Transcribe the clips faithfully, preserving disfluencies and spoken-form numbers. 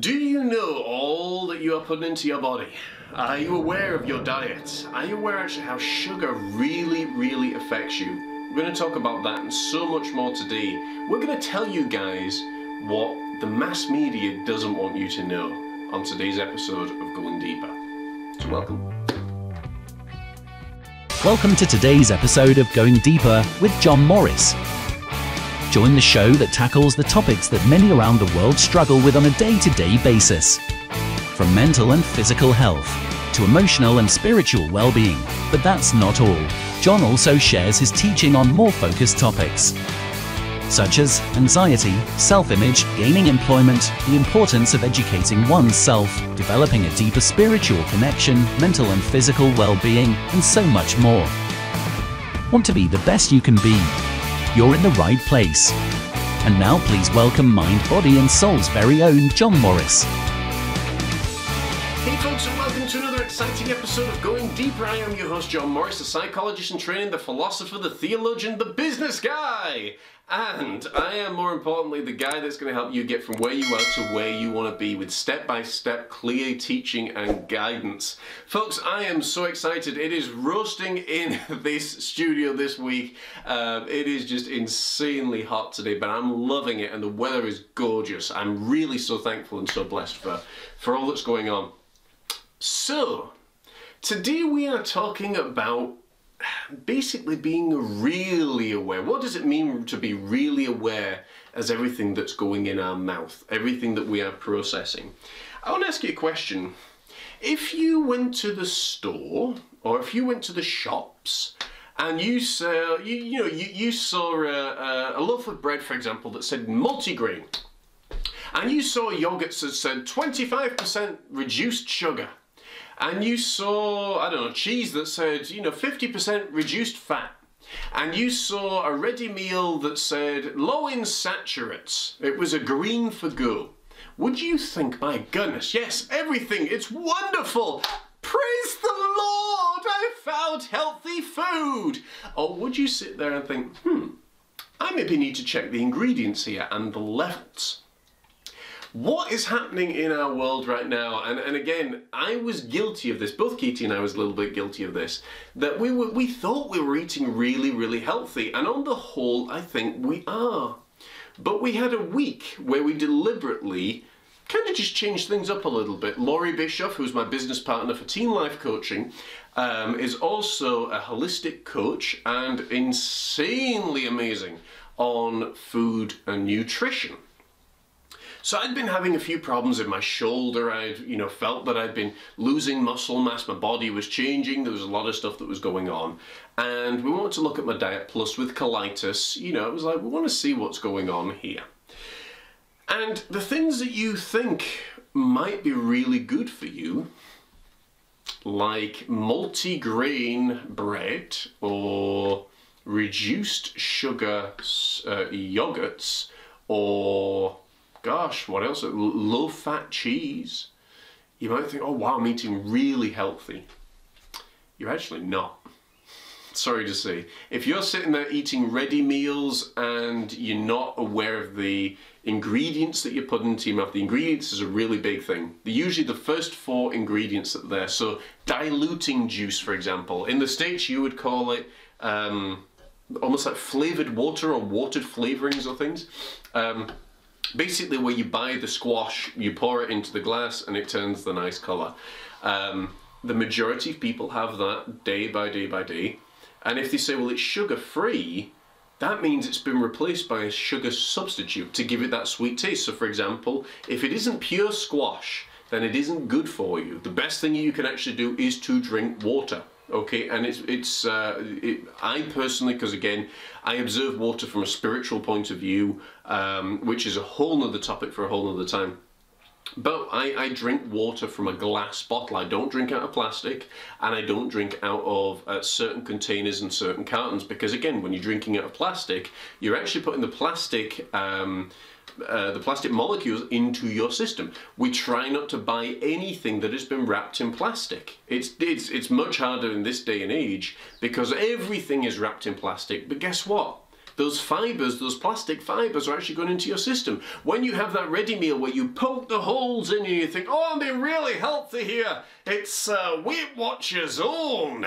Do you know all that you are putting into your body? Are you aware of your diet? Are you aware actually how sugar really, really affects you? We're going to talk about that and so much more today. We're going to tell you guys what the mass media doesn't want you to know on today's episode of Going Deeper. So welcome. Welcome to today's episode of Going Deeper with John Morris. Join the show that tackles the topics that many around the world struggle with on a day-to-day basis. From mental and physical health, to emotional and spiritual well-being. But that's not all. John also shares his teaching on more focused topics, such as anxiety, self-image, gaining employment, the importance of educating oneself, developing a deeper spiritual connection, mental and physical well-being, and so much more. Want to be the best you can be? You're in the right place. And now please welcome mind, body and soul's very own John Morris. Hey folks, and welcome to another exciting episode of Going Deeper. I am your host John Morris, the psychologist in training, the philosopher, the theologian, the business guy. And I am, more importantly, the guy that's going to help you get from where you are to where you want to be with step-by-step clear teaching and guidance. Folks, I am so excited. It is roasting in this studio this week. Uh, it is just insanely hot today, but I'm loving it and the weather is gorgeous. I'm really so thankful and so blessed for, for all that's going on. So, today we are talking about basically being really aware. What does it mean to be really aware as everything that's going in our mouth, everything that we are processing? I want to ask you a question. If you went to the store or if you went to the shops and you saw, you, you know, you, you saw a, a loaf of bread, for example, that said multigrain, and you saw yogurts that said twenty-five percent reduced sugar, and you saw, I don't know, cheese that said, you know, fifty percent reduced fat, and you saw a ready meal that said low in saturates, it was a green for go, would you think, my goodness, yes, everything, it's wonderful, praise the Lord, I found healthy food? Or would you sit there and think, hmm, I maybe need to check the ingredients here and the levels? What is happening in our world right now, and, and again, I was guilty of this, both Katie and I was a little bit guilty of this, that we, were, we thought we were eating really, really healthy, and on the whole, I think we are. But we had a week where we deliberately kind of just changed things up a little bit. Laurie Bischoff, who's my business partner for Teen Life Coaching, um, is also a holistic coach and insanely amazing on food and nutrition. So I'd been having a few problems in my shoulder. I'd, you know, felt that I'd been losing muscle mass, my body was changing, there was a lot of stuff that was going on. And we wanted to look at my diet, plus with colitis, you know, it was like, we want to see what's going on here. And the things that you think might be really good for you, like multi-grain bread or reduced sugar uh, yogurts, or gosh, what else? Low-fat cheese. You might think, oh wow, I'm eating really healthy. You're actually not. Sorry to say. If you're sitting there eating ready meals and you're not aware of the ingredients that you're putting into your mouth, the ingredients is a really big thing. They're usually the first four ingredients that are there. So diluting juice, for example. In the States, you would call it um, almost like flavored water or watered flavorings or things. Um, Basically, where you buy the squash, you pour it into the glass and it turns the nice colour. Um, the majority of people have that day by day by day. And if they say, well, it's sugar-free, that means it's been replaced by a sugar substitute to give it that sweet taste. So, for example, if it isn't pure squash, then it isn't good for you. The best thing you can actually do is to drink water. Okay, and it's, it's uh, it, I personally, because again, I observe water from a spiritual point of view, um, which is a whole nother topic for a whole nother time. But I, I drink water from a glass bottle. I don't drink out of plastic, and I don't drink out of uh, certain containers and certain cartons, because again, when you're drinking out of plastic, you're actually putting the plastic, um, uh, the plastic molecules into your system. We try not to buy anything that has been wrapped in plastic. It's, it's, it's much harder in this day and age because everything is wrapped in plastic, but guess what? those fibers, those plastic fibers, are actually going into your system. When you have that ready meal where you poke the holes in and you think, oh, I'm being really healthy here, it's uh, Weight Watchers' own.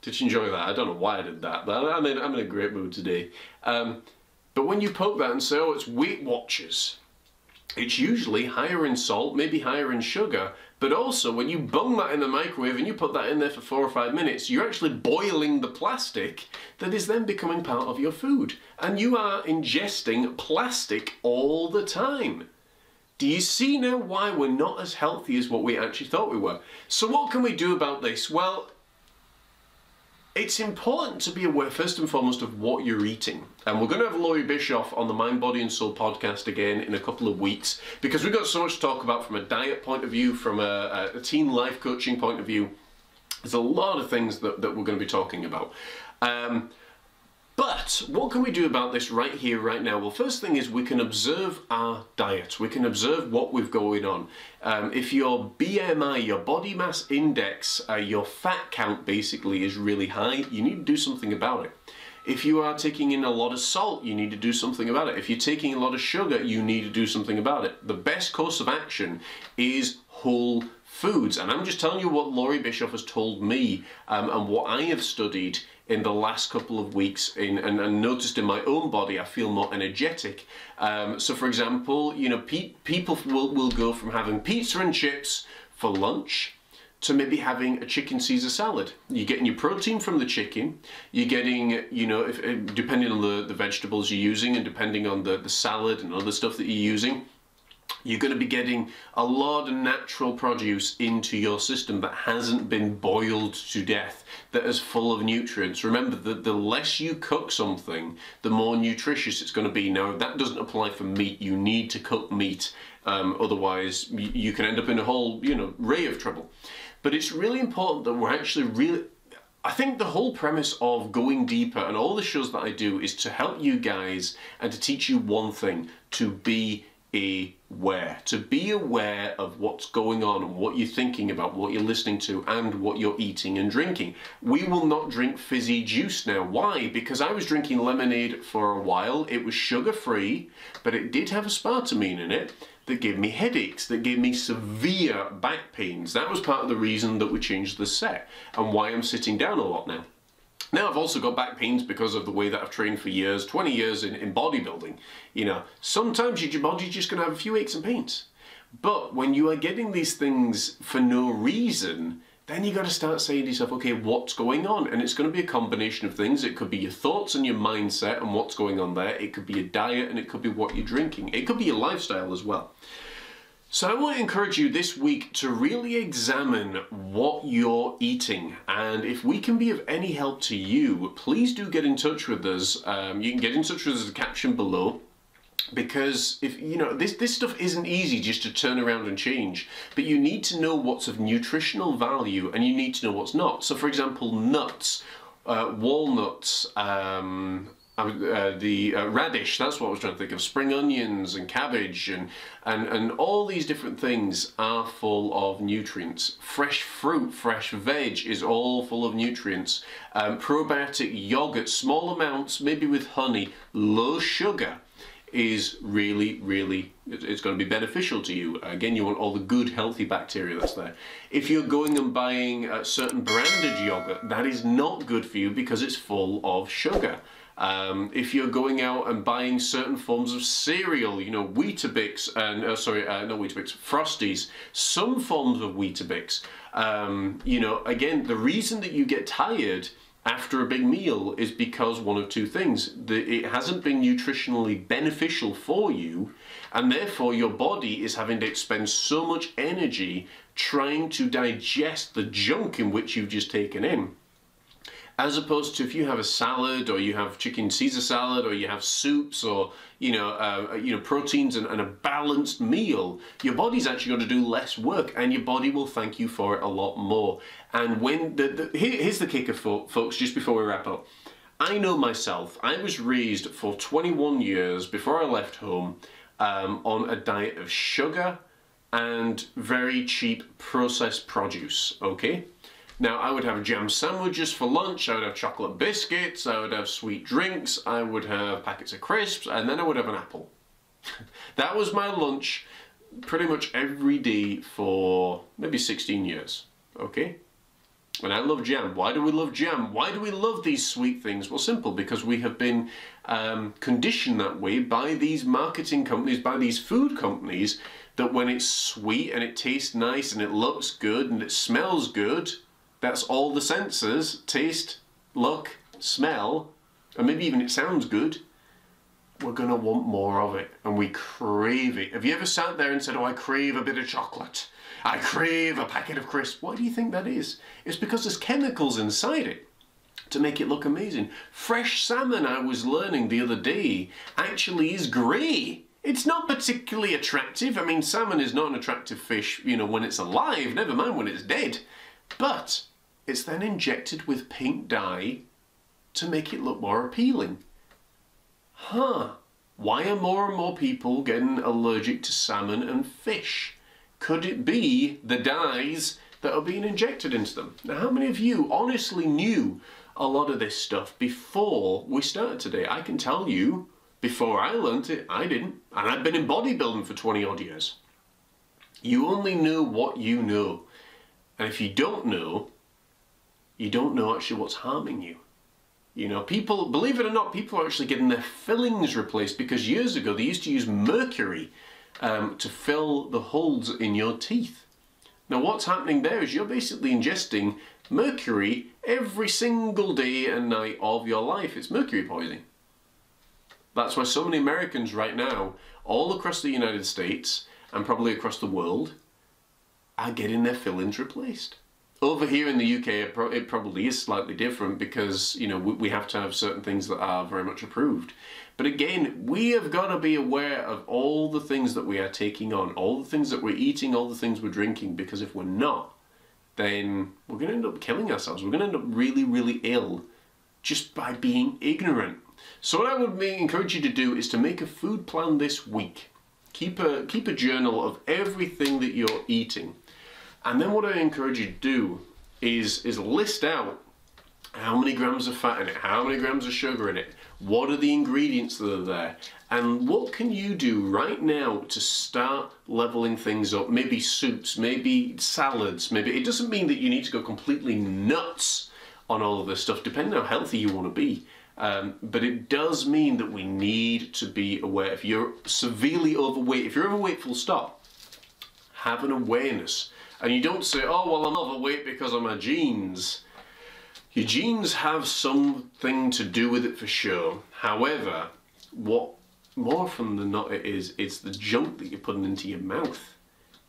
Did you enjoy that? I don't know why I did that, but I'm in, I'm in a great mood today. Um, but when you poke that and say, oh, it's Weight Watchers, it's usually higher in salt, maybe higher in sugar, but also when you bung that in the microwave and you put that in there for four or five minutes, you're actually boiling the plastic that is then becoming part of your food. And you are ingesting plastic all the time. Do you see now why we're not as healthy as what we actually thought we were? So what can we do about this? Well, it's important to be aware, first and foremost, of what you're eating. And we're going to have Laurie Bischoff on the Mind, Body and Soul podcast again in a couple of weeks, because we've got so much to talk about from a diet point of view, from a, a teen life coaching point of view. There's a lot of things that, that we're going to be talking about. Um, But what can we do about this right here, right now? Well, first thing is we can observe our diet. We can observe what we've going on. Um, if your B M I, your body mass index, uh, your fat count basically is really high, you need to do something about it. If you are taking in a lot of salt, you need to do something about it. If you're taking a lot of sugar, you need to do something about it. The best course of action is whole foods. And I'm just telling you what Laurie Bischoff has told me um, and what I have studied in the last couple of weeks in, and, and noticed in my own body. I feel more energetic. Um, so for example, you know, pe people will, will go from having pizza and chips for lunch to maybe having a chicken Caesar salad. You're getting your protein from the chicken, you're getting, you know, if, depending on the, the vegetables you're using and depending on the, the salad and other stuff that you're using, you're going to be getting a lot of natural produce into your system that hasn't been boiled to death, that is full of nutrients. Remember that the less you cook something, the more nutritious it's going to be. Now, that doesn't apply for meat. You need to cook meat. Um, otherwise, you can end up in a whole, you know, ray of trouble. But it's really important that we're actually really... I think the whole premise of Going Deeper and all the shows that I do is to help you guys and to teach you one thing, to be aware, to be aware of what's going on and what you're thinking about, what you're listening to and what you're eating and drinking. We will not drink fizzy juice now. Why? Because I was drinking lemonade for a while. It was sugar free, but it did have aspartame in it that gave me headaches, that gave me severe back pains. That was part of the reason that we changed the set and why I'm sitting down a lot now. Now, I've also got back pains because of the way that I've trained for years, twenty years in, in bodybuilding. You know, sometimes your body's just going to have a few aches and pains. But when you are getting these things for no reason, then you've got to start saying to yourself, okay, what's going on? And it's going to be a combination of things. It could be your thoughts and your mindset and what's going on there. It could be your diet and it could be what you're drinking. It could be your lifestyle as well. So I want to encourage you this week to really examine what you're eating, and if we can be of any help to you, please do get in touch with us. Um, you can get in touch with us in the caption below, because if you know this this stuff isn't easy just to turn around and change, but you need to know what's of nutritional value and you need to know what's not. So for example, nuts, uh, walnuts, um, Uh, the uh, radish, that's what I was trying to think of, spring onions and cabbage and, and, and all these different things are full of nutrients. Fresh fruit, fresh veg is all full of nutrients. Um, probiotic yogurt, small amounts, maybe with honey, low sugar, is really, really, it's going to be beneficial to you. Again, you want all the good, healthy bacteria that's there. If you're going and buying a certain branded yogurt, that is not good for you because it's full of sugar. Um, if you're going out and buying certain forms of cereal, you know, Weetabix and, uh, sorry, uh, not Weetabix, Frosties, some forms of Weetabix, um, you know, again, the reason that you get tired after a big meal is because one of two things. The, it hasn't been nutritionally beneficial for you, and therefore your body is having to expend so much energy trying to digest the junk in which you've just taken in. As opposed to if you have a salad, or you have chicken Caesar salad, or you have soups, or you know, uh, you know, proteins and, and a balanced meal, your body's actually going to do less work, and your body will thank you for it a lot more. And when the, the here, here's the kicker, for, folks, just before we wrap up. I know myself. I was raised for twenty-one years before I left home um, on a diet of sugar and very cheap processed produce. Okay. Now, I would have jam sandwiches for lunch, I would have chocolate biscuits, I would have sweet drinks, I would have packets of crisps, and then I would have an apple. That was my lunch pretty much every day for maybe sixteen years, okay? And I love jam. Why do we love jam? Why do we love these sweet things? Well, simple, because we have been um, conditioned that way by these marketing companies, by these food companies, that when it's sweet and it tastes nice and it looks good and it smells good, that's all the senses, taste, look, smell, and maybe even it sounds good, we're gonna want more of it, and we crave it. Have you ever sat there and said, oh, I crave a bit of chocolate, I crave a packet of crisps? Why do you think that is? It's because there's chemicals inside it to make it look amazing. Fresh salmon, I was learning the other day, actually is grey. It's not particularly attractive. I mean, salmon is not an attractive fish, you know, when it's alive, never mind when it's dead. But it's then injected with paint dye to make it look more appealing. Huh, why are more and more people getting allergic to salmon and fish? Could it be the dyes that are being injected into them? Now, how many of you honestly knew a lot of this stuff before we started today? I can tell you, before I learnt it, I didn't. And I've been in bodybuilding for twenty odd years. You only know what you know. And if you don't know, you don't know actually what's harming you. You know, people, believe it or not, people are actually getting their fillings replaced, because years ago they used to use mercury um, to fill the holes in your teeth. Now what's happening there is you're basically ingesting mercury every single day and night of your life. It's mercury poisoning. That's why so many Americans right now, all across the United States and probably across the world, are getting their fillings replaced. Over here in the U K, it, pro it probably is slightly different, because, you know, we, we have to have certain things that are very much approved. But again, we have got to be aware of all the things that we are taking on, all the things that we're eating, all the things we're drinking, because if we're not, then we're going to end up killing ourselves. We're going to end up really, really ill just by being ignorant. So what I would encourage you to do is to make a food plan this week. Keep a, keep a journal of everything that you're eating. And then what I encourage you to do is, is list out how many grams of fat in it, how many grams of sugar in it, what are the ingredients that are there, and what can you do right now to start leveling things up? Maybe soups, maybe salads, maybe. It doesn't mean that you need to go completely nuts on all of this stuff, depending on how healthy you want to be. Um, but it does mean that we need to be aware. If you're severely overweight, if you're overweight full stop, have an awareness. And you don't say, oh, well, I'm overweight because of my genes. Your genes have something to do with it for sure. However, what more often than not it is, it's the junk that you're putting into your mouth.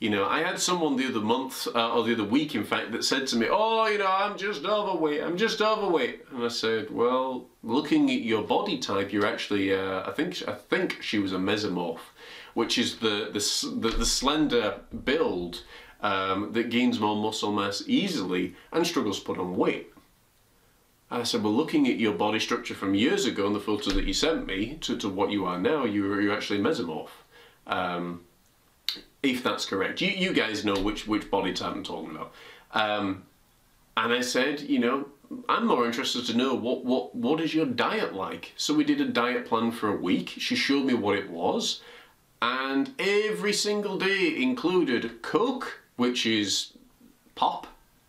You know, I had someone the other month, uh, or the other week, in fact, that said to me, oh, you know, I'm just overweight, I'm just overweight. And I said, well, looking at your body type, you're actually, uh, I think I think she was a mesomorph, which is the, the, the, the slender build, Um, that gains more muscle mass easily and struggles to put on weight. I said, well, looking at your body structure from years ago and the photo that you sent me to, to what you are now, you're, you're actually mesomorph, um, if that's correct. You, you guys know which, which body type I'm talking about. Um, and I said, you know, I'm more interested to know what, what, what is your diet like? So we did a diet plan for a week. She showed me what it was, and every single day included Coke, which is pop,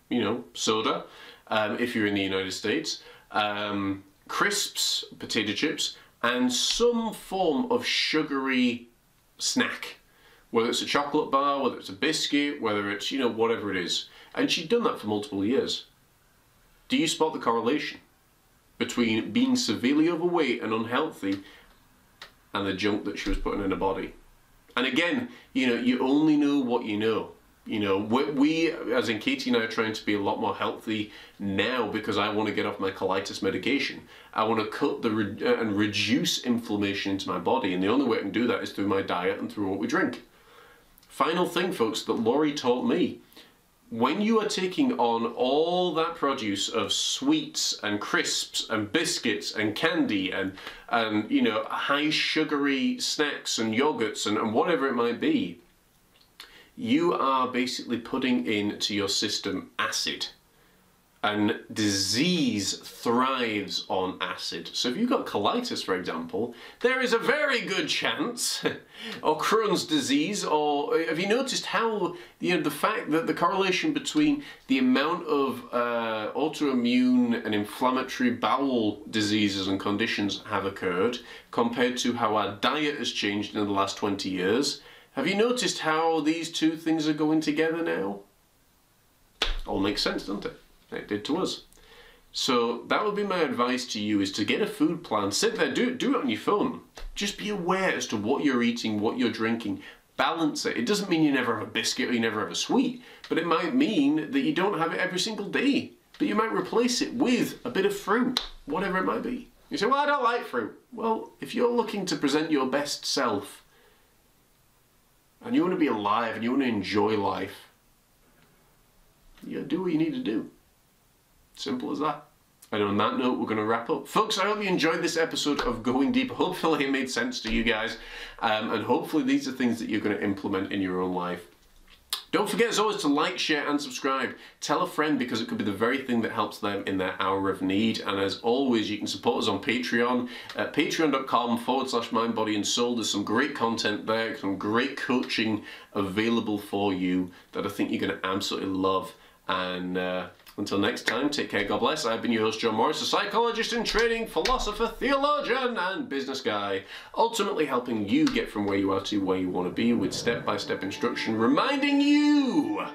you know, soda, um, if you're in the United States, um, crisps, potato chips, and some form of sugary snack, whether it's a chocolate bar, whether it's a biscuit, whether it's, you know, whatever it is. And she'd done that for multiple years. Do you spot the correlation between being severely overweight and unhealthy and the junk that she was putting in her body? And again, you know, you only know what you know. You know, we, as in Katie and I, are trying to be a lot more healthy now, because I want to get off my colitis medication. I want to cut the re and reduce inflammation into my body, and the only way I can do that is through my diet and through what we drink. Final thing, folks, that Laurie taught me. When you are taking on all that produce of sweets and crisps and biscuits and candy and, and you know, high sugary snacks and yogurts and, and whatever it might be, you are basically putting into your system acid. And disease thrives on acid. So if you've got colitis, for example, there is a very good chance, or Crohn's disease, or have you noticed how, you know, the fact that the correlation between the amount of uh, autoimmune and inflammatory bowel diseases and conditions have occurred compared to how our diet has changed in the last twenty years? Have you noticed how these two things are going together now? All makes sense, doesn't it? It did to us. So that would be my advice to you, is to get a food plan. Sit there, do, do it on your phone. Just be aware as to what you're eating, what you're drinking. Balance it. It doesn't mean you never have a biscuit or you never have a sweet, but it might mean that you don't have it every single day. But you might replace it with a bit of fruit, whatever it might be. You say, well, I don't like fruit. Well, if you're looking to present your best self and you want to be alive and you want to enjoy life, you do what you need to do. Simple as that. And on that note, we're going to wrap up. Folks, I hope you enjoyed this episode of Going Deeper. Hopefully it made sense to you guys. Um, and hopefully these are things that you're going to implement in your own life. Don't forget, as always, to like, share, and subscribe. Tell a friend, because it could be the very thing that helps them in their hour of need. And as always, you can support us on Patreon at patreon.com forward slash mind, body, and soul. There's some great content there, some great coaching available for you that I think you're going to absolutely love. And uh, until next time, take care, God bless. I've been your host, John Morris, a psychologist in training, philosopher, theologian, and business guy, ultimately helping you get from where you are to where you want to be with step-by-step instruction, reminding you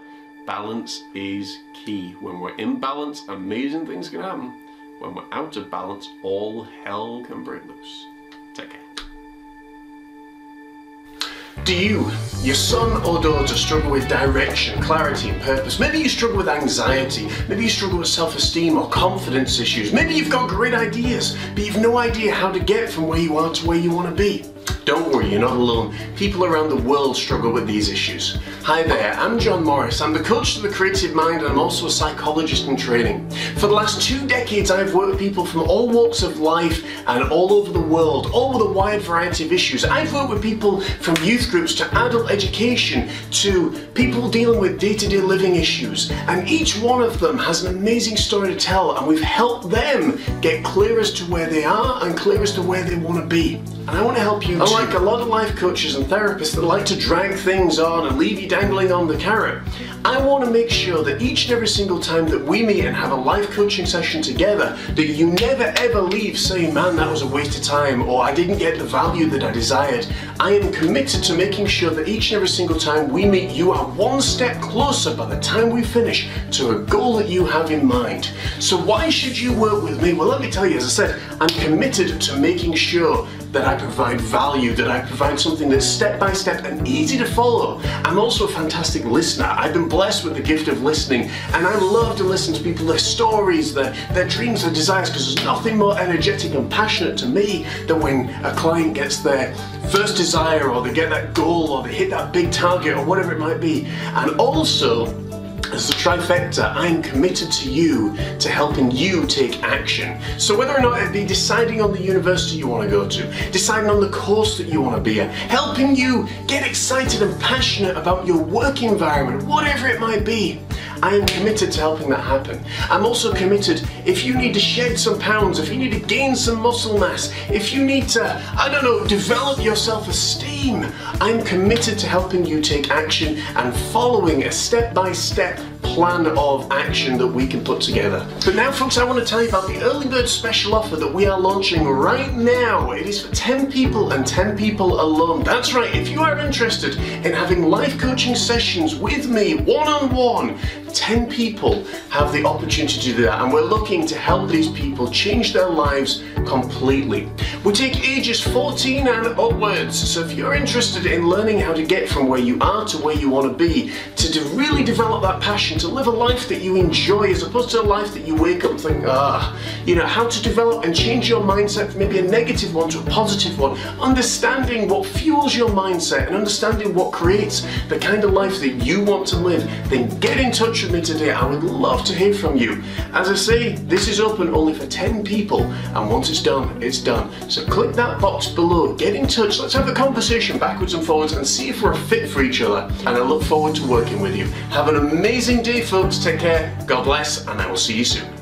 balance is key. When we're in balance, amazing things can happen. When we're out of balance, all hell can break loose. Take care. Do you, your son or daughter, struggle with direction, clarity and purpose? Maybe you struggle with anxiety, maybe you struggle with self-esteem or confidence issues, maybe you've got great ideas, but you've no idea how to get from where you are to where you want to be. Don't worry, you're not alone. People around the world struggle with these issues. Hi there, I'm John Morris. I'm the coach to the creative mind, and I'm also a psychologist in training. For the last two decades, I've worked with people from all walks of life and all over the world, all with a wide variety of issues. I've worked with people from youth groups to adult education to people dealing with day-to-day living issues. And each one of them has an amazing story to tell, and we've helped them get clear as to where they are and clear as to where they want to be. And I want to help you. Unlike a lot of life coaches and therapists that like to drag things on and leave you dangling on the carrot, I want to make sure that each and every single time that we meet and have a life coaching session together, that you never ever leave saying, man, that was a waste of time, or I didn't get the value that I desired. I am committed to making sure that each and every single time we meet, you are one step closer by the time we finish to a goal that you have in mind. So why should you work with me? Well, let me tell you, as I said, I'm committed to making sure that I provide value, that I provide something that's step-by-step and easy to follow. I'm also a fantastic listener. I've been blessed with the gift of listening, and I love to listen to people, their stories, their, their dreams, their desires, because there's nothing more energetic and passionate to me than when a client gets their first desire, or they get that goal, or they hit that big target, or whatever it might be. And also, as the trifecta, I'm committed to you, to helping you take action. So whether or not it be deciding on the university you want to go to, deciding on the course that you want to be in, helping you get excited and passionate about your work environment, whatever it might be, I am committed to helping that happen. I'm also committed, if you need to shed some pounds, if you need to gain some muscle mass, if you need to, I don't know, develop your self-esteem, I'm committed to helping you take action and following a step-by-step plan of action that we can put together. But now, folks, I want to tell you about the early bird special offer that we are launching right now. It is for ten people and ten people alone. That's right, if you are interested in having life coaching sessions with me one-on-one, ten people have the opportunity to do that, and we're looking to help these people change their lives completely. We take ages fourteen and upwards, so if you're interested in learning how to get from where you are to where you want to be, to, to really develop that passion, to live a life that you enjoy as opposed to a life that you wake up and think, ah, you know, how to develop and change your mindset from maybe a negative one to a positive one, understanding what fuels your mindset and understanding what creates the kind of life that you want to live, then get in touch with message me today. I would love to hear from you. As I say, this is open only for ten people, and once it's done, it's done. So click that box below, get in touch, let's have a conversation backwards and forwards and see if we're a fit for each other. And I look forward to working with you. Have an amazing day, folks. Take care, God bless, and I will see you soon.